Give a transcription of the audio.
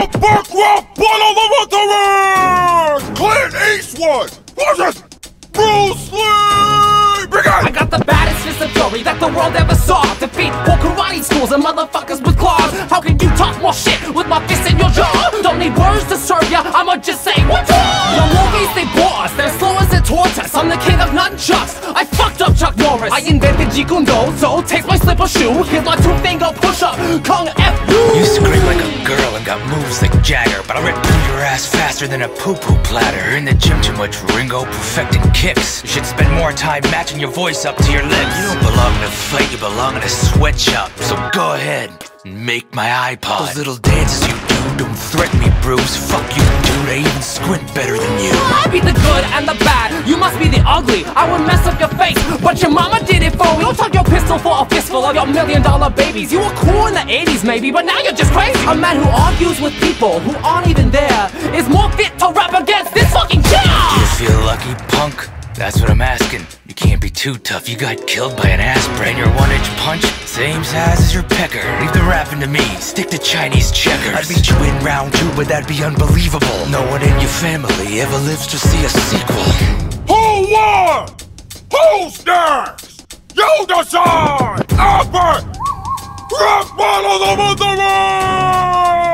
South Park Rock blood all over the world! Clint Eastwood! Watch it! Bruce Lee! Begin! I got the baddest fist of fury that the world ever saw. Defeat all karate schools and motherfuckers with claws. How can you talk more shit with my fist in your jaw? Don't need words to serve ya, I'ma just say what's up! The movies, they bore us, they're slow as they taught us. I'm the king of nunchucks, I fucked up Chuck Norris. I invented Jikundo, so take my slipper shoe. Here's my two-finger push-up, Kung Fu. You scream like a girl and got moves like Jagger, but I'll rip through your ass faster than a poo-poo platter. You're in the gym too much, Ringo, perfecting kicks. You should spend more time matching your voice up to your lips. You don't belong in a fight, you belong in a sweatshop. So go ahead and make my iPod. Those little dances you do, don't threaten me, Bruce. Fuck you, dude, I even squint better than you. I be the good and the bad, you must be the ugly. I would mess up your face, but your mama did it for me. Don't tuck your pistol for a fistful of your $1 million babies. You were cool in the 80s maybe, but now you're just crazy. A man who argues with people who aren't even there is more fit to rap against this fucking chair. Do you feel lucky, punk? That's what I'm asking. You can't be too tough, you got killed by an aspirin. And your one-inch punch, same size as your pecker. Leave the rapping to me, stick to Chinese checkers. I'd beat you in round 2, but that'd be unbelievable. No one in your family ever lives to see a sequel. Who won? Who's next? You decide! Albert! Rock bottles over the world!